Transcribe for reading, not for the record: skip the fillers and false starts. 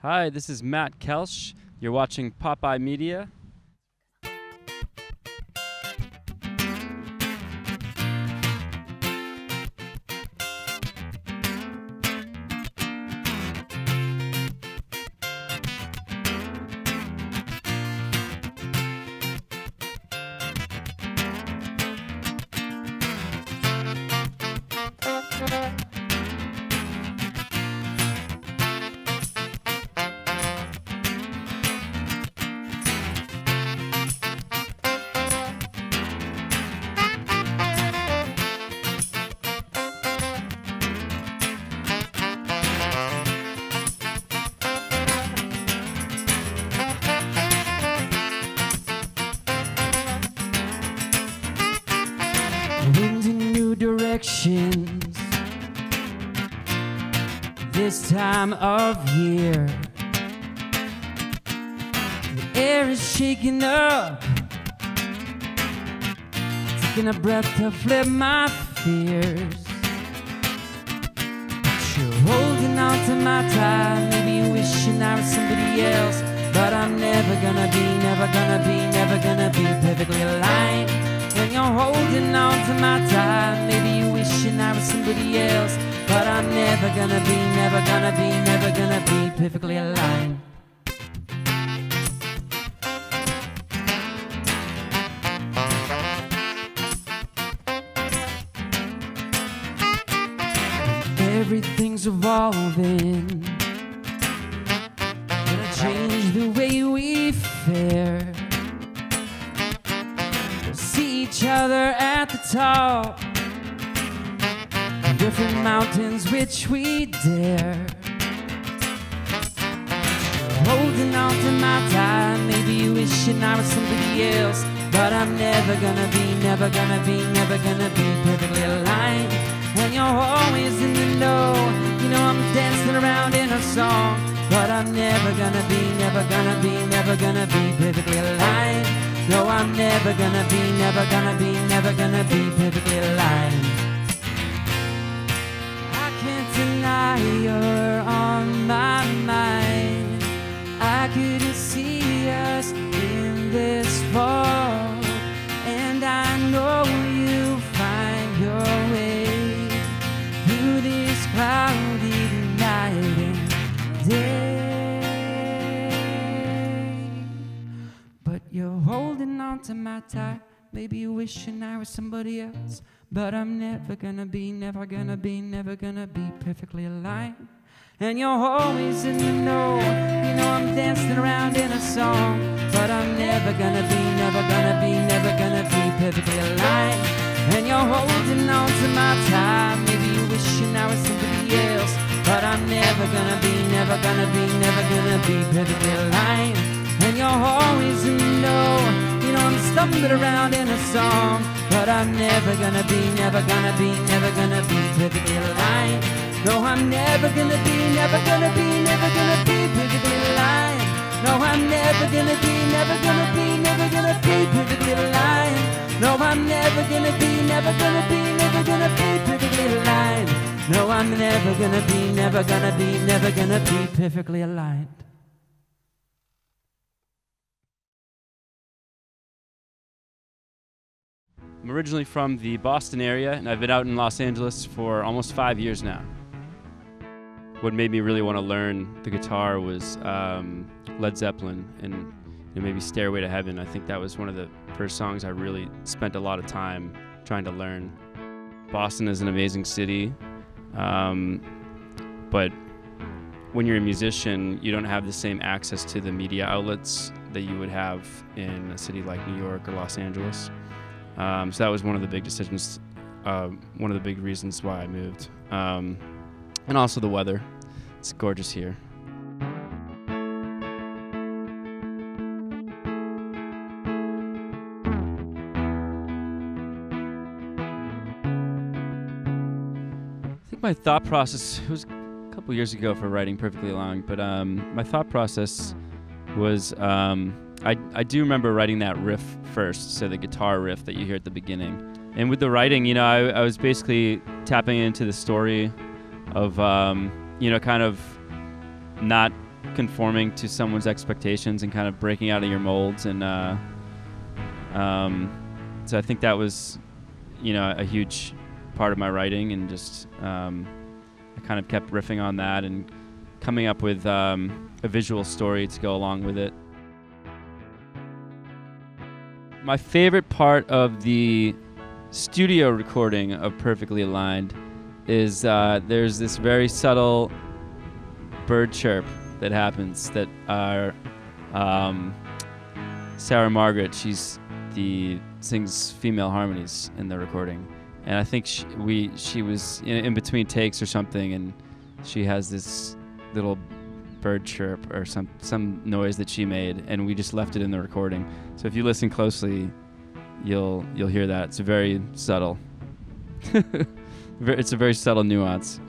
Hi, this is Matt Koelsch. You're watching Popeye Media. This time of year, the air is shaking up, taking a breath to flip my fears. But you're holding on to my tie, maybe wishing I was somebody else, but I'm never gonna be, never gonna be, never gonna be perfectly aligned. When you're holding on to my tie, maybe you wishing I was somebody else, but I'm never gonna be, never gonna be, never gonna be perfectly aligned. Everything's evolving, gonna change the way we fare. We'll see each other at the top, different mountains which we dare. Holding on to my time, maybe wishing I was somebody else, but I'm never gonna be, never gonna be, never gonna be perfectly aligned. When you're always in the know, you know I'm dancing around in a song, but I'm never gonna be, never gonna be, never gonna be perfectly aligned. No, I'm never gonna be, never gonna be, never gonna be perfectly aligned. You're on my mind. I couldn't see us in this fall, and I know you'll find your way through this cloudy night and day. But you're holding on to my tie, maybe wishing I was somebody else, but I'm never gonna be, never gonna be, never gonna be perfectly aligned. And you're always in the know, you know I'm dancing around in a song, but I'm never gonna be, never gonna be, never gonna be perfectly aligned. And you're holding on to my time, maybe wishing I was somebody else, but I'm never gonna be, never gonna be, never gonna be perfectly aligned. And you're always in the know, you know I'm stumbling around in a song, but I'm never gonna be, never gonna be, never gonna be perfectly aligned. No, I'm never gonna be, never gonna be, never gonna be perfectly aligned. No, I'm never gonna be, never gonna be, never gonna be perfectly aligned. No, I'm never gonna be, never gonna be, never gonna be perfectly aligned. No, I'm never gonna be, never gonna be, never gonna be perfectly aligned. I'm originally from the Boston area, and I've been out in Los Angeles for almost 5 years now. What made me really want to learn the guitar was Led Zeppelin and maybe Stairway to Heaven. I think that was one of the first songs I really spent a lot of time trying to learn. Boston is an amazing city, but when you're a musician, you don't have the same access to the media outlets that you would have in a city like New York or Los Angeles. So that was one of the big decisions, one of the big reasons why I moved. And also the weather. It's gorgeous here. I think my thought process, it was a couple years ago for writing Perfectly Aligned, but my thought process was, I do remember writing that riff first, so the guitar riff that you hear at the beginning. And with the writing, you know, I was basically tapping into the story of, you know, kind of not conforming to someone's expectations and kind of breaking out of your molds. And so I think that was, you know, a huge part of my writing, and just I kind of kept riffing on that and coming up with a visual story to go along with it. My favorite part of the studio recording of Perfectly Aligned is there's this very subtle bird chirp that happens that our Sarah Margaret, she sings female harmonies in the recording, and I think she was in between takes or something, and she has this little bird chirp or some noise that she made, and we just left it in the recording. So if you listen closely, you'll hear that. It's very subtle. It's a very subtle nuance.